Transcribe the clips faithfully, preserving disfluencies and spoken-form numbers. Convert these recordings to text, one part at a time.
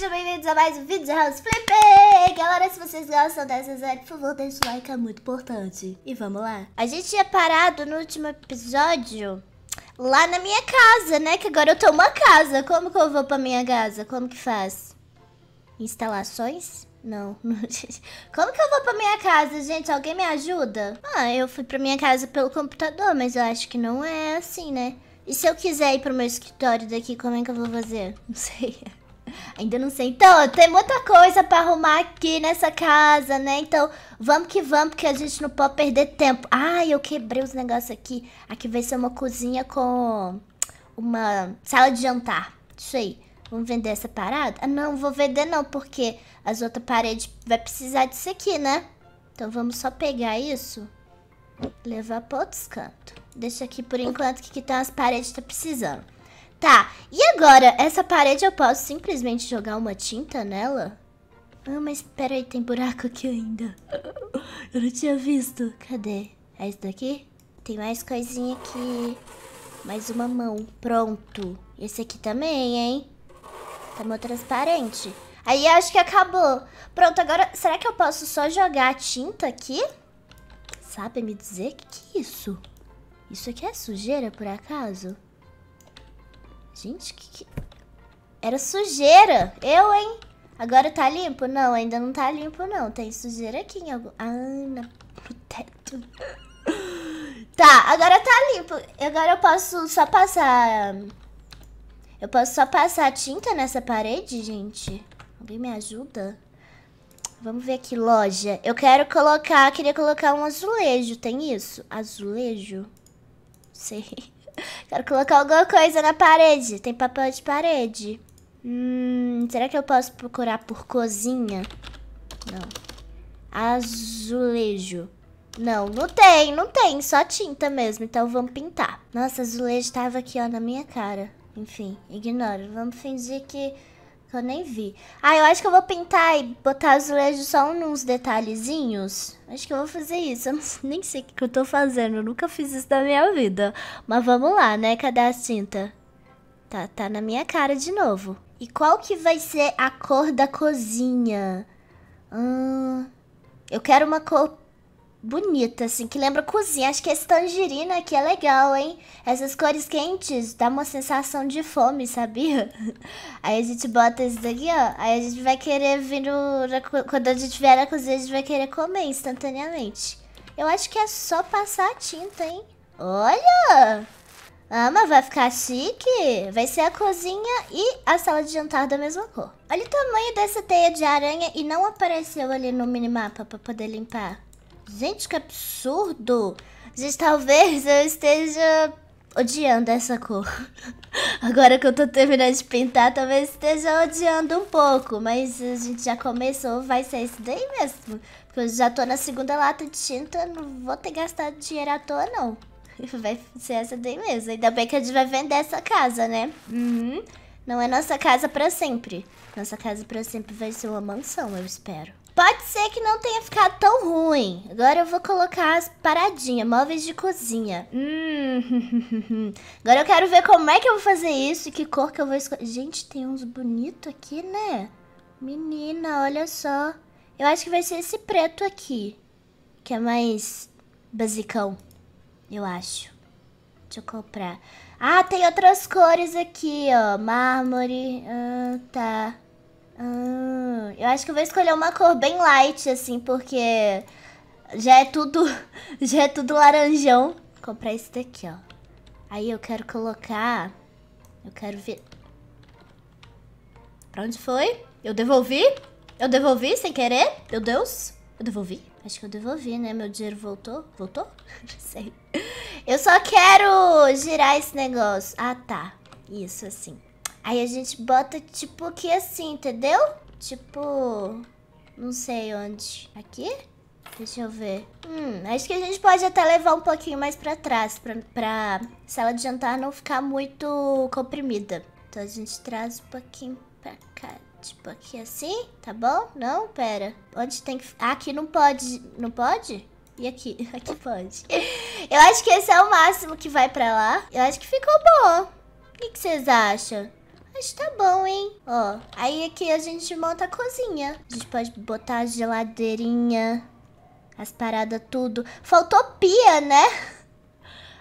Sejam bem-vindos a mais um vídeo de House Flipper. Galera, se vocês gostam dessa série, por favor, deixa o like, é muito importante. E vamos lá. A gente tinha parado no último episódio lá na minha casa, né? Que agora eu tô uma casa. Como que eu vou pra minha casa? Como que faz? Instalações? Não, como que eu vou pra minha casa, gente? Alguém me ajuda? Ah, eu fui pra minha casa pelo computador, mas eu acho que não é assim, né? E se eu quiser ir pro meu escritório daqui, como é que eu vou fazer? Não sei. Ainda não sei. Então, tem muita coisa pra arrumar aqui nessa casa, né? Então, vamos que vamos, porque a gente não pode perder tempo. Ah, eu quebrei os negócios aqui. Aqui vai ser uma cozinha com uma sala de jantar. Isso aí. Vamos vender essa parada? Ah, não, vou vender não, porque as outras paredes vai precisar disso aqui, né? Então vamos só pegar isso, levar para outros cantos. Deixa aqui por enquanto que aqui tá as paredes que tá precisando. Tá, e agora, essa parede eu posso simplesmente jogar uma tinta nela? Ah, mas peraí, tem buraco aqui ainda. Eu não tinha visto. Cadê? É isso daqui? Tem mais coisinha aqui. Mais uma mão. Pronto. Esse aqui também, hein? Tá meio transparente. Aí acho que acabou. Pronto, agora será que eu posso só jogar a tinta aqui? Sabe me dizer? Que que é isso? Isso aqui é sujeira, por acaso? Gente, que que... Era sujeira. Eu, hein? Agora tá limpo? Não, ainda não tá limpo, não. Tem sujeira aqui em algum... Ah, no teto. Tá, agora tá limpo. Agora eu posso só passar... Eu posso só passar tinta nessa parede, gente? Alguém me ajuda? Vamos ver aqui, loja. Eu quero colocar, queria colocar um azulejo, tem isso? Azulejo? Sei. Quero colocar alguma coisa na parede. Tem papel de parede. Hum, será que eu posso procurar por cozinha? Não. Azulejo. Não, não tem, não tem, só tinta mesmo, então vamos pintar. Nossa, azulejo tava aqui, ó, na minha cara. Enfim, ignora. Vamos fingir que eu nem vi. Ah, eu acho que eu vou pintar e botar azulejo só nos detalhezinhos. Acho que eu vou fazer isso. Eu não, nem sei o que eu tô fazendo. Eu nunca fiz isso na minha vida. Mas vamos lá, né? Cadê a tinta? Tá, tá na minha cara de novo. E qual que vai ser a cor da cozinha? Hum, eu quero uma cor... bonita, assim, que lembra cozinha. Acho que esse tangerina aqui é legal, hein? Essas cores quentes dá uma sensação de fome, sabia? Aí a gente bota isso daqui, ó. Aí a gente vai querer vir no... Quando a gente vier na cozinha, a gente vai querer comer instantaneamente. Eu acho que é só passar a tinta, hein? Olha! Ah, mas vai ficar chique. Vai ser a cozinha e a sala de jantar da mesma cor. Olha o tamanho dessa teia de aranha e não apareceu ali no minimapa pra poder limpar. Gente, que absurdo! Gente, talvez eu esteja odiando essa cor. Agora que eu tô terminando de pintar, talvez esteja odiando um pouco. Mas a gente já começou, vai ser isso daí mesmo. Porque eu já tô na segunda lata de tinta, não vou ter gastado dinheiro à toa, não. Vai ser essa daí mesmo. Ainda bem que a gente vai vender essa casa, né? Uhum. Não é nossa casa pra sempre. Nossa casa pra sempre vai ser uma mansão, eu espero. Pode ser que não tenha ficado tão ruim. Agora eu vou colocar as paradinhas, móveis de cozinha. Hum. Agora eu quero ver como é que eu vou fazer isso e que cor que eu vou escolher. Gente, tem uns bonitos aqui, né? Menina, olha só. Eu acho que vai ser esse preto aqui, que é mais basicão, eu acho. Deixa eu comprar. Ah, tem outras cores aqui, ó. Mármore. Ah, tá. Hum, eu acho que eu vou escolher uma cor bem light, assim, porque já é tudo, já é tudo laranjão. Vou comprar esse daqui, ó. Aí eu quero colocar... Eu quero ver... Pra onde foi? Eu devolvi? Eu devolvi sem querer? Meu Deus! Eu devolvi? Acho que eu devolvi, né? Meu dinheiro voltou? Voltou? Não sei. Eu só quero girar esse negócio. Ah, tá. Isso, assim. Aí a gente bota tipo aqui assim, entendeu? Tipo... Não sei onde. Aqui? Deixa eu ver. Hum, acho que a gente pode até levar um pouquinho mais pra trás, pra, pra sala de jantar não ficar muito comprimida. Então a gente traz um pouquinho pra cá. Tipo aqui assim, tá bom? Não, pera. Onde tem que... Ah, aqui não pode. Não pode? E aqui? Aqui pode. Eu acho que esse é o máximo que vai pra lá. Eu acho que ficou bom. O que que vocês acham? Mas tá bom, hein? Ó, aí aqui a gente monta a cozinha. A gente pode botar a geladeirinha, as paradas, tudo. Faltou pia, né?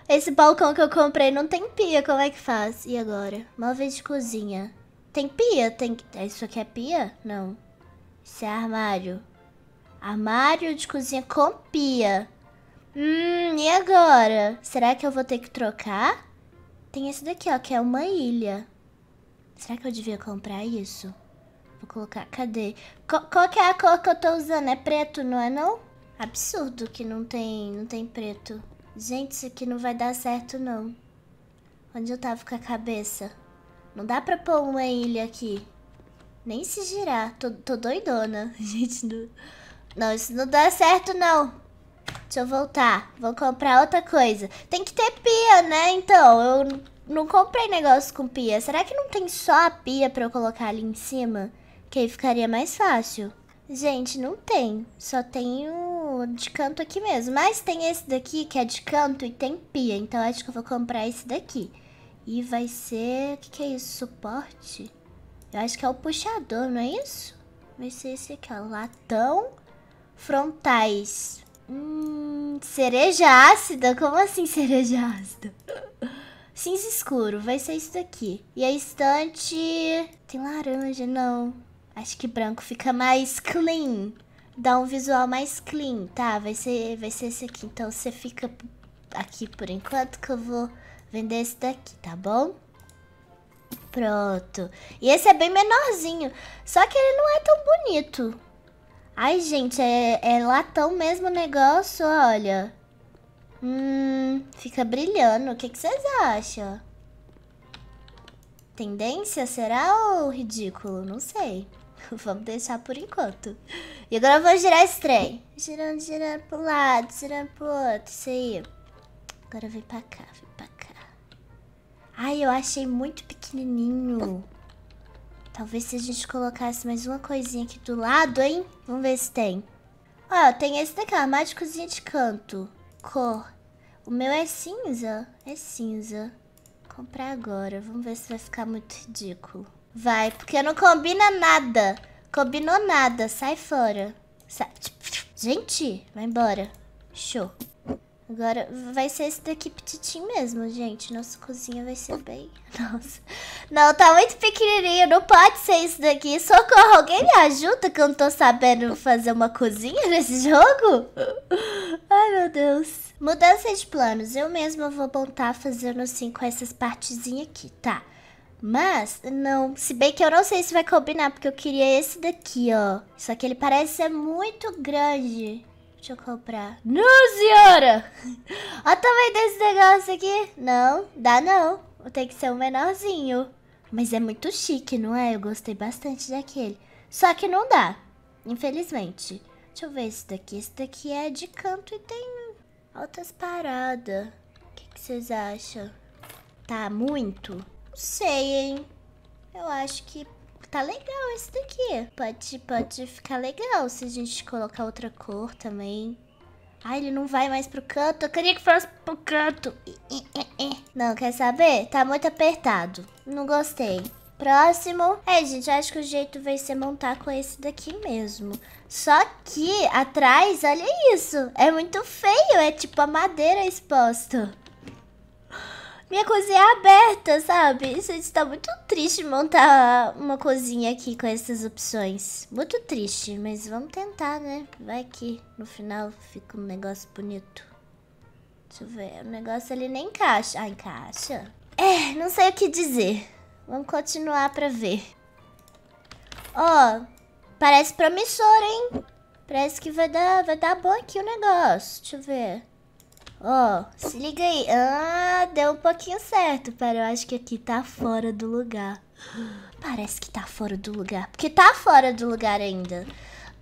Esse balcão que eu comprei não tem pia, como é que faz? E agora? Móveis de cozinha. Tem pia? Tem... Isso aqui é pia? Não. Isso é armário. Armário de cozinha com pia. Hum, e agora? Será que eu vou ter que trocar? Tem esse daqui, ó, que é uma ilha. Será que eu devia comprar isso? Vou colocar... Cadê? Qual, qual que é a cor que eu tô usando? É preto, não é não? Absurdo que não tem, não tem preto. Gente, isso aqui não vai dar certo, não. Onde eu tava com a cabeça? Não dá pra pôr uma ilha aqui. Nem se girar. Tô, tô doidona. Gente, não... Não, isso não dá certo, não. Deixa eu voltar. Vou comprar outra coisa. Tem que ter pia, né? Então, eu não comprei negócio com pia. Será que não tem só a pia pra eu colocar ali em cima? Que aí ficaria mais fácil. Gente, não tem. Só tem o de canto aqui mesmo. Mas tem esse daqui que é de canto e tem pia. Então, acho que eu vou comprar esse daqui. E vai ser... O que, que é isso? Suporte? Eu acho que é o puxador, não é isso? Vai ser esse aqui, ó. Latão. Frontais. Hum, cereja ácida? Como assim cereja ácida? Cinza escuro. Vai ser isso daqui. E a estante... Tem laranja, não. Acho que branco fica mais clean. Dá um visual mais clean. Tá, vai ser, vai ser esse aqui. Então você fica aqui por enquanto que eu vou... Vender esse daqui, tá bom? Pronto. E esse é bem menorzinho. Só que ele não é tão bonito. Ai, gente, é, é latão mesmo o negócio, olha. Hum, fica brilhando. O que, que vocês acham? Tendência, será ou ridículo? Não sei. Vamos deixar por enquanto. E agora eu vou girar esse trem. Girando, girando pro lado, girando pro outro. Isso aí. Agora vem pra cá, vem pra cá. Ai, eu achei muito pequenininho. Talvez se a gente colocasse mais uma coisinha aqui do lado, hein? Vamos ver se tem. Ó, tem esse daqui, armário de cozinha de canto. Cor. O meu é cinza? É cinza. Vou comprar agora. Vamos ver se vai ficar muito ridículo. Vai, porque não combina nada. Combinou nada. Sai fora. Sai. Gente, vai embora. Show. Agora vai ser esse daqui petitinho mesmo, gente. Nossa cozinha vai ser bem... Nossa. Não, tá muito pequenininho. Não pode ser isso daqui. Socorro, alguém me ajuda que eu não tô sabendo fazer uma cozinha nesse jogo? Ai, meu Deus. Mudança de planos. Eu mesma vou montar fazendo assim com essas partezinhas aqui, tá? Mas, não... Se bem que eu não sei se vai combinar, porque eu queria esse daqui, ó. Só que ele parece ser muito grande. Deixa eu comprar. Não, senhora! Olha o tamanho desse negócio aqui. Não, dá não. Tem que ser um menorzinho. Mas é muito chique, não é? Eu gostei bastante daquele. Só que não dá, infelizmente. Deixa eu ver esse daqui. Esse daqui é de canto e tem altas paradas. O que, que vocês acham? Tá muito? Não sei, hein? Eu acho que... Tá legal esse daqui. Pode, pode ficar legal se a gente colocar outra cor também. Ah, ele não vai mais pro canto. Eu queria que fosse pro canto. Não, quer saber? Tá muito apertado. Não gostei. Próximo. É, gente, acho que o jeito vai ser montar com esse daqui mesmo. Só que atrás, olha isso. É muito feio. É tipo a madeira exposta. Minha cozinha é aberta, sabe? Isso está muito triste montar uma cozinha aqui com essas opções. Muito triste, mas vamos tentar, né? Vai que no final fica um negócio bonito. Deixa eu ver. O negócio ali nem encaixa. Ah, encaixa? É, não sei o que dizer. Vamos continuar pra ver. Ó, parece promissor, hein? Parece que vai dar, vai dar bom aqui o negócio. Deixa eu ver. Ó, oh, se liga aí. Ah, deu um pouquinho certo. Pera, eu acho que aqui tá fora do lugar. Parece que tá fora do lugar. Porque tá fora do lugar ainda.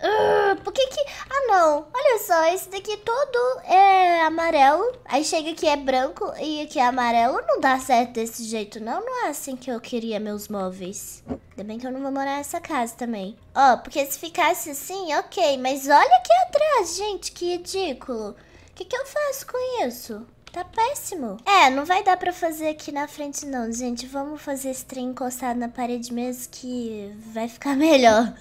Uh, por que que... Ah, não. Olha só, esse daqui todo é amarelo. Aí chega que é branco e aqui é amarelo. Não dá certo desse jeito, não. Não é assim que eu queria meus móveis. Ainda bem que eu não vou morar nessa casa também. Ó, oh, porque se ficasse assim, ok. Mas olha aqui atrás, gente. Que ridículo. O que, que eu faço com isso? tá péssimo. É, não vai dar pra fazer aqui na frente não, gente. Vamos fazer esse trem encostado na parede mesmo que vai ficar melhor.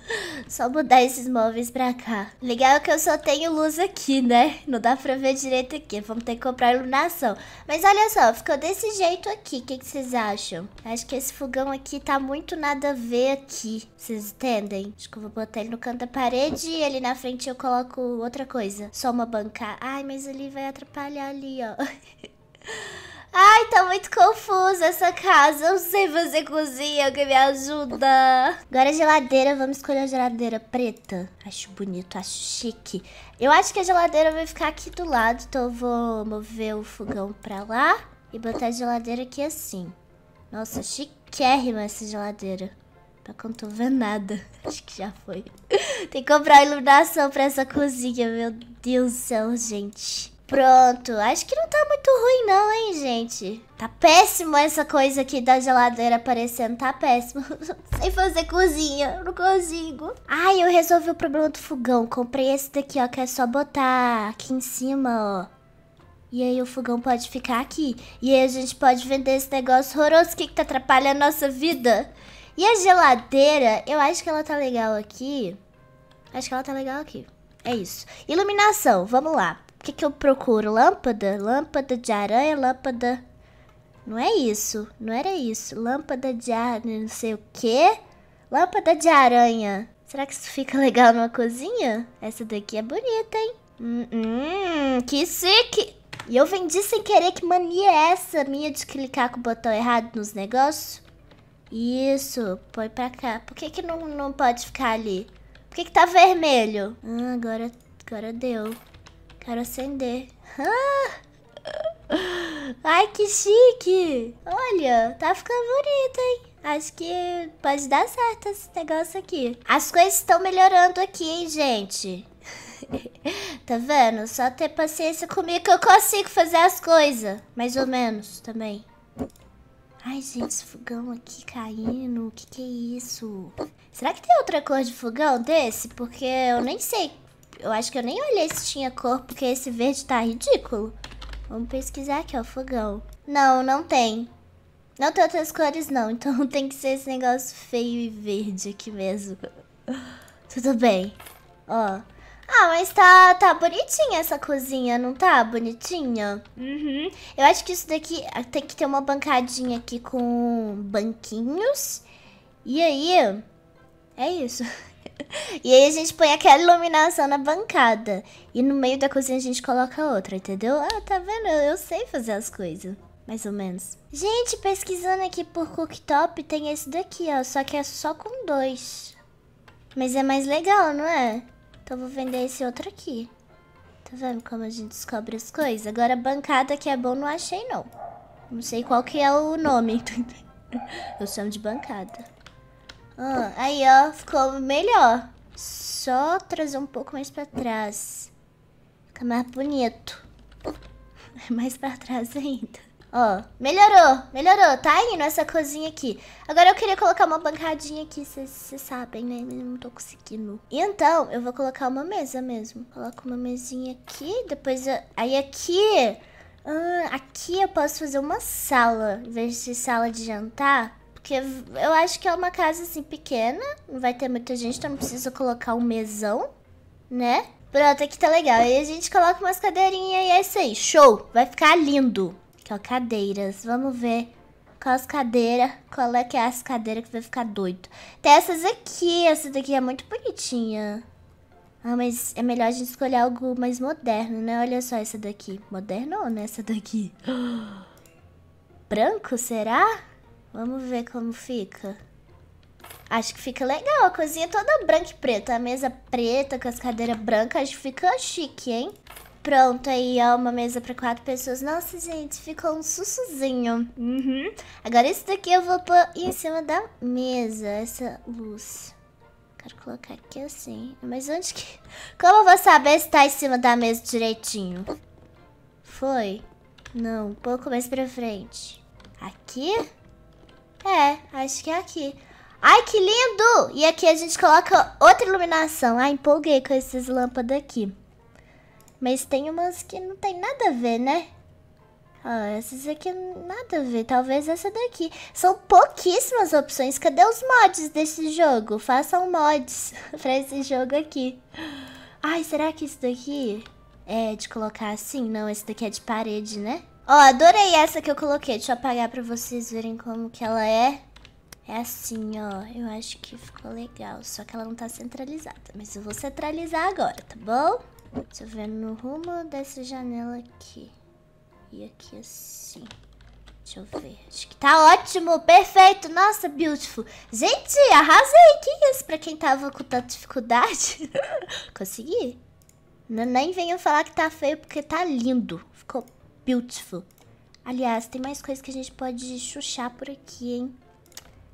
Só mudar esses móveis pra cá. Legal que eu só tenho luz aqui, né? Não dá pra ver direito aqui. Vamos ter que comprar iluminação. Mas olha só, ficou desse jeito aqui. O que que vocês acham? Acho que esse fogão aqui tá muito nada a ver aqui. Vocês entendem? Acho que eu vou botar ele no canto da parede e ali na frente eu coloco outra coisa. Só uma banca. Ai, mas ali vai atrapalhar ali, ó. Ai, tá muito confusa essa casa. Eu não sei fazer cozinha, alguém me ajuda. Agora a geladeira, vamos escolher a geladeira preta. Acho bonito, acho chique. Eu acho que a geladeira vai ficar aqui do lado, então eu vou mover o fogão pra lá e botar a geladeira aqui assim. Nossa, chiquérrima essa geladeira. Não tô vendo nada. Acho que já foi. Tem que comprar iluminação pra essa cozinha, meu Deus do céu, gente. Pronto, acho que não tá muito ruim não, hein, gente. Tá péssimo essa coisa aqui da geladeira aparecendo, tá péssimo. Sem fazer cozinha, não consigo. Ai, eu resolvi o problema do fogão. Comprei esse daqui, ó, que é só botar aqui em cima, ó. E aí o fogão pode ficar aqui. E aí a gente pode vender esse negócio horroroso que tá atrapalhando a nossa vida. E a geladeira, eu acho que ela tá legal aqui. Acho que ela tá legal aqui. É isso. Iluminação, vamos lá. O que que eu procuro? Lâmpada? Lâmpada de aranha, lâmpada... Não é isso. Não era isso. Lâmpada de aranha, não sei o quê. Lâmpada de aranha. Será que isso fica legal numa cozinha? Essa daqui é bonita, hein? Hum, hum, que chique! E eu vendi sem querer, que mania é essa minha de clicar com o botão errado nos negócios? Isso, põe pra cá. Por que que não, não pode ficar ali? Por que que tá vermelho? Ah, agora, agora deu. Quero acender. Ah! Ai, que chique! Olha, tá ficando bonito, hein? Acho que pode dar certo esse negócio aqui. As coisas estão melhorando aqui, hein, gente? Tá vendo? Só ter paciência comigo que eu consigo fazer as coisas. Mais ou menos, também. Ai, gente, esse fogão aqui caindo, o que que é isso? Será que tem outra cor de fogão desse? Porque eu nem sei, eu acho que eu nem olhei se tinha cor, porque esse verde tá ridículo. Vamos pesquisar aqui, ó, fogão. Não, não tem. Não tem outras cores não, então tem que ser esse negócio feio e verde aqui mesmo. Tudo bem, ó. Ah, mas tá, tá bonitinha essa cozinha, não tá bonitinha? Uhum. Eu acho que isso daqui tem que ter uma bancadinha aqui com banquinhos. E aí... É isso. E aí a gente põe aquela iluminação na bancada. E no meio da cozinha a gente coloca outra, entendeu? Ah, tá vendo? Eu sei fazer as coisas. Mais ou menos. Gente, pesquisando aqui por cooktop, tem esse daqui, ó. Só que é só com dois. Mas é mais legal, não é? Então vou vender esse outro aqui. Tá vendo como a gente descobre as coisas? Agora bancada que é bom não achei não. Não sei qual que é o nome. Eu chamo de bancada. Ah, aí ó, ficou melhor. Só trazer um pouco mais pra trás. Fica mais bonito. É mais pra trás ainda. Ó, melhorou, melhorou. Tá indo essa cozinha aqui. Agora eu queria colocar uma bancadinha aqui, vocês sabem, né? Eu não tô conseguindo. Então, eu vou colocar uma mesa mesmo. Coloco uma mesinha aqui, depois... Eu... Aí aqui... Ah, aqui eu posso fazer uma sala, em vez de sala de jantar. Porque eu acho que é uma casa, assim, pequena. Não vai ter muita gente, então não precisa colocar um mesão, né? Pronto, aqui tá legal. Aí a gente coloca umas cadeirinhas e é isso aí. Show! Vai ficar lindo. Aqui, ó, cadeiras. Vamos ver qual as cadeiras, qual é que é as cadeiras que vai ficar doido. Tem essas aqui. Essa daqui é muito bonitinha. Ah, mas é melhor a gente escolher algo mais moderno, né? Olha só essa daqui. Moderno ou nessa daqui? Branco, será? Vamos ver como fica. Acho que fica legal. A cozinha toda branca e preta. A mesa preta com as cadeiras brancas. Acho que fica chique, hein? Pronto, aí ó, uma mesa pra quatro pessoas. Nossa, gente, ficou um sussuzinho. Uhum. Agora esse daqui eu vou pôr em cima da mesa, essa luz. Quero colocar aqui assim. Mas onde que... Como eu vou saber se tá em cima da mesa direitinho? Foi? Não, um pouco mais pra frente. Aqui? É, acho que é aqui. Ai, que lindo! E aqui a gente coloca outra iluminação. Ai, empolguei com essas lâmpadas aqui. Mas tem umas que não tem nada a ver, né? Ah, essas aqui nada a ver. Talvez essa daqui. São pouquíssimas opções. Cadê os mods desse jogo? Façam mods pra esse jogo aqui. Ai, será que isso daqui é de colocar assim? Não, esse daqui é de parede, né? Ó, adorei essa que eu coloquei. Deixa eu apagar pra vocês verem como que ela é. É assim, ó. Eu acho que ficou legal. Só que ela não tá centralizada. Mas eu vou centralizar agora, tá bom? Deixa eu ver no rumo dessa janela aqui. E aqui assim. Deixa eu ver. Acho que tá ótimo. Perfeito. Nossa, beautiful. Gente, arrasei. Que isso? Pra quem tava com tanta dificuldade. Consegui. Não, nem venham falar que tá feio, porque tá lindo. Ficou beautiful. Aliás, tem mais coisas que a gente pode chuchar por aqui, hein?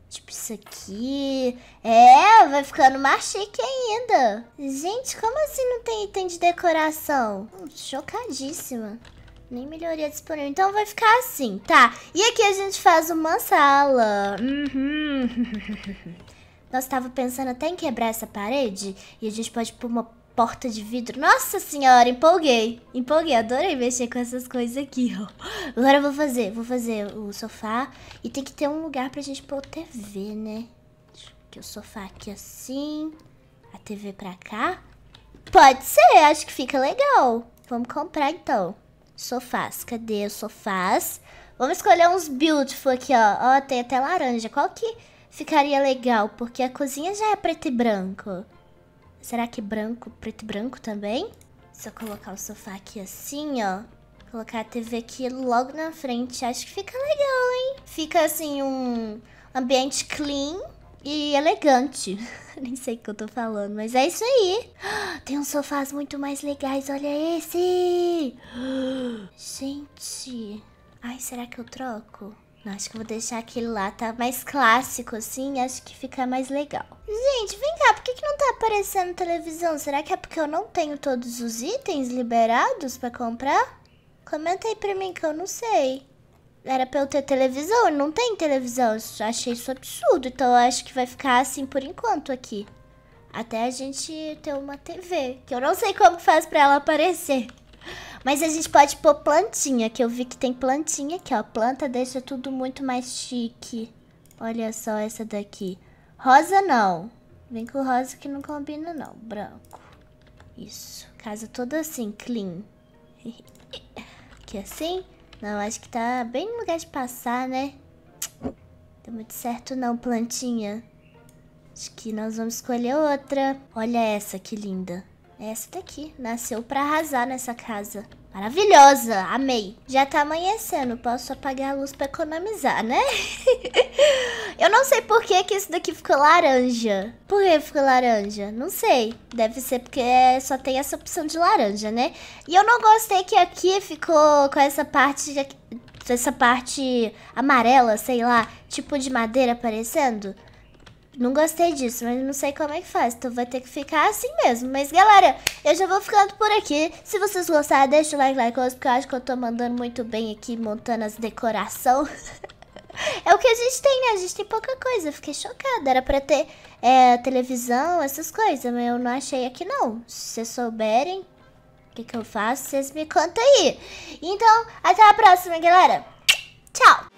Tipo isso aqui. É, vai ficando mais chique ainda. Gente, como assim não tem item de decoração? Hum, chocadíssima. Nem melhoria disponível. Então vai ficar assim, tá? E aqui a gente faz uma sala. Uhum. Nós tava pensando até em quebrar essa parede. E a gente pode pôr uma porta de vidro. Nossa senhora, empolguei. Empolguei, adorei mexer com essas coisas aqui, ó. Agora eu vou fazer. Vou fazer o sofá. E tem que ter um lugar pra gente pôr T V, né? Deixa eu o sofá aqui assim. A T V pra cá. Pode ser, acho que fica legal. Vamos comprar então. Sofás, cadê os sofás? Vamos escolher uns beautiful aqui, ó. Ó, tem até laranja. Qual que ficaria legal? Porque a cozinha já é preto e branco. Será que branco, preto e branco também? Se eu colocar o sofá aqui assim, ó. Colocar a T V aqui logo na frente. Acho que fica legal, hein? Fica assim um ambiente clean e elegante. Nem sei o que eu tô falando, mas é isso aí. Tem uns sofás muito mais legais. Olha esse. Gente. Ai, será que eu troco? Não, acho que eu vou deixar aquele lá. Tá mais clássico, assim. Acho que fica mais legal. Gente, vem cá. Por que que não tá aparecendo televisão? Será que é porque eu não tenho todos os itens liberados pra comprar? Comenta aí pra mim que eu não sei. Era pra eu ter televisão, não tem televisão. Eu achei isso absurdo, então eu acho que vai ficar assim por enquanto aqui. Até a gente ter uma T V, que eu não sei como que faz pra ela aparecer. Mas a gente pode pôr plantinha, que eu vi que tem plantinha aqui, ó. Planta deixa tudo muito mais chique. Olha só essa daqui. Rosa não. Vem com rosa que não combina não, branco. Isso, casa toda assim, clean. Aqui assim. Não, acho que tá bem no lugar de passar, né? Não deu muito certo não, plantinha. Acho que nós vamos escolher outra. Olha essa, que linda. Essa daqui. Nasceu pra arrasar nessa casa. Maravilhosa, amei. Já tá amanhecendo, posso apagar a luz pra economizar, né? Eu não sei por que que isso daqui ficou laranja. Por que ficou laranja? Não sei. Deve ser porque só tem essa opção de laranja, né? E eu não gostei que aqui ficou com essa parte... Essa parte amarela, sei lá. Tipo de madeira aparecendo. Não gostei disso, mas não sei como é que faz. Então vai ter que ficar assim mesmo. Mas galera, eu já vou ficando por aqui. Se vocês gostaram, deixa o like, like, porque eu acho que eu tô mandando muito bem aqui, montando as decorações. É o que a gente tem, né? A gente tem pouca coisa. Eu fiquei chocada. Era pra ter é, televisão, essas coisas. Mas eu não achei aqui, não. Se vocês souberem o que que eu faço, vocês me contam aí. Então, até a próxima, galera. Tchau!